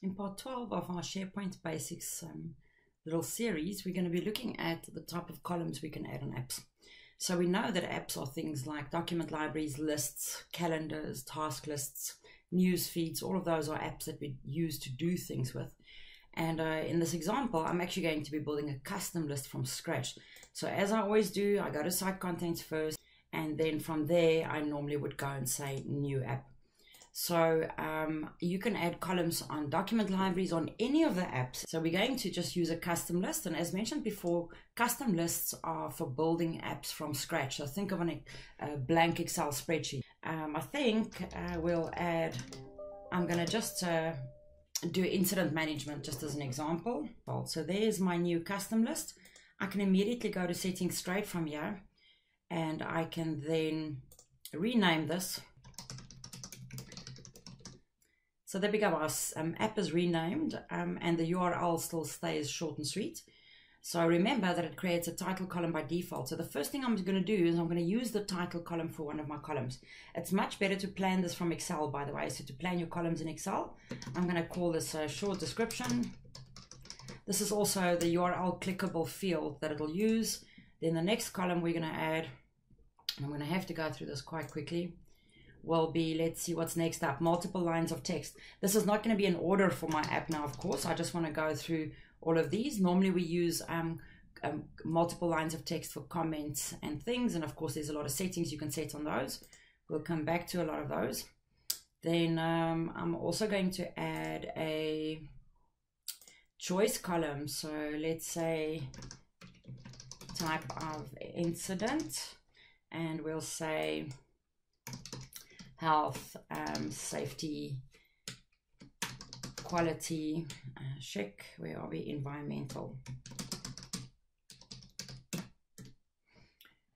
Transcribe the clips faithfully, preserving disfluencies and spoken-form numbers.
In part twelve of our SharePoint Basics um, little series, we're going to be looking at the type of columns we can add on apps. So we know that apps are things like document libraries, lists, calendars, task lists, news feeds. All of those are apps that we use to do things with. And uh, in this example, I'm actually going to be building a custom list from scratch. So as I always do, I go to site contents first, and then from there, I normally would go and say new app. So um, you can add columns on document libraries, on any of the apps. So we're going to just use a custom list. And as mentioned before, custom lists are for building apps from scratch. So think of an, a blank Excel spreadsheet. Um, I think uh, we'll add, I'm going to just uh, do incident management just as an example. So there's my new custom list. I can immediately go to settings straight from here. And I can then rename this. So there we go, our um, app is renamed um, and the U R L still stays short and sweet. So remember that it creates a title column by default. So the first thing I'm going to do is I'm going to use the title column for one of my columns. It's much better to plan this from Excel, by the way. So to plan your columns in Excel, I'm going to call this a short description. This is also the U R L clickable field that it'll use. Then the next column we're going to add, and I'm going to have to go through this quite quickly, will be, let's see what's next up, multiple lines of text. This is not going to be in order for my app now, of course. I just want to go through all of these. Normally we use um, um, multiple lines of text for comments and things. And of course, there's a lot of settings you can set on those. We'll come back to a lot of those. Then um, I'm also going to add a choice column. So let's say type of incident, and we'll say health, um, safety, quality, uh, check, where are we, environmental.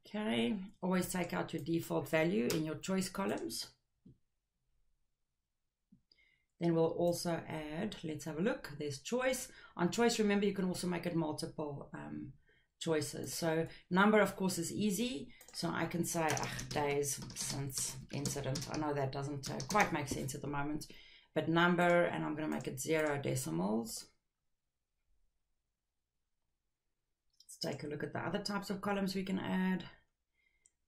Okay, always take out your default value in your choice columns. Then we'll also add, let's have a look, there's choice. On choice, remember, you can also make it multiple um, choices. So number, of course, is easy. So I can say days since incident. I know that doesn't uh, quite make sense at the moment, but number, and I'm going to make it zero decimals. Let's take a look at the other types of columns we can add.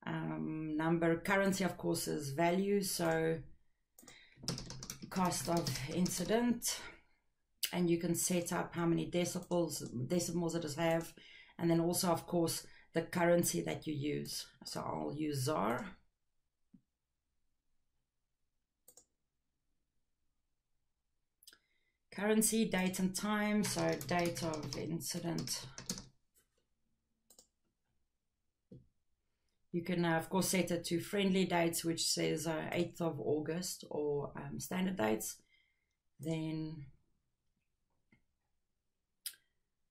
Um, number, currency, of course, is value. So cost of incident, and you can set up how many decimals, decimals it is have. And then also, of course, the currency that you use. So I'll use Z A R. Currency, date and time. So date of incident. You can, uh, of course, set it to friendly dates, which says uh, eighth of August or um, standard dates. Then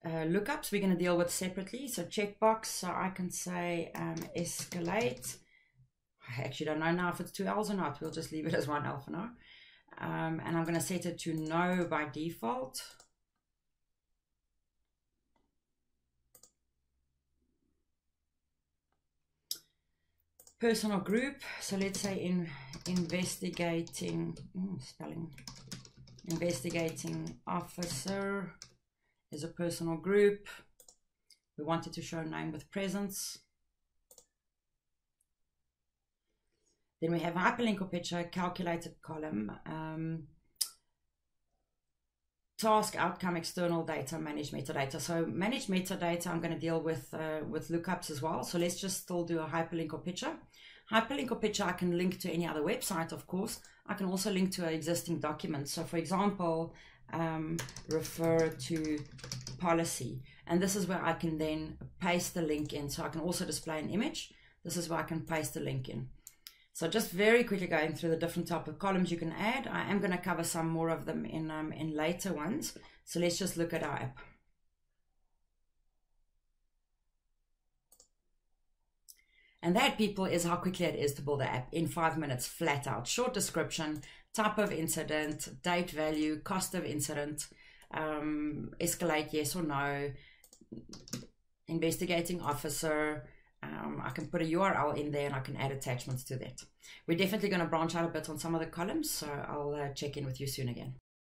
Uh, lookups we're going to deal with separately. So checkbox, so I can say um, escalate. I actually don't know now if it's two L's or not. We'll just leave it as one L for now. Um, and I'm going to set it to no by default. Personal group. So let's say in investigating, ooh, spelling, investigating officer. Is a personal group. We wanted to show name with presence. Then we have a hyperlink or picture, calculated column, um, task outcome, external data, manage metadata. So manage metadata, I'm going to deal with uh, with lookups as well. So let's just still do a hyperlink or picture. Hyperlink or picture, I can link to any other website, of course. I can also link to an existing document. So for example, um refer to policy, and this is where I can then paste the link in. So I can also display an image. This is where I can paste the link in. So just very quickly going through the different type of columns you can add. I am going to cover some more of them in um in later ones. So let's just look at our app. And that, people, is how quickly it is to build an app in five minutes flat out. Short description, type of incident, date value, cost of incident, um, escalate yes or no, investigating officer. Um, I can put a U R L in there and I can add attachments to that. We're definitely going to branch out a bit on some of the columns, so I'll uh, check in with you soon again.